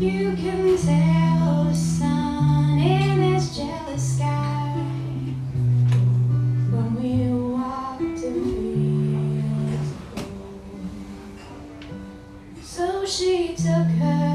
You can tell the sun in this jealous sky when we walked in fields of gold. So she took her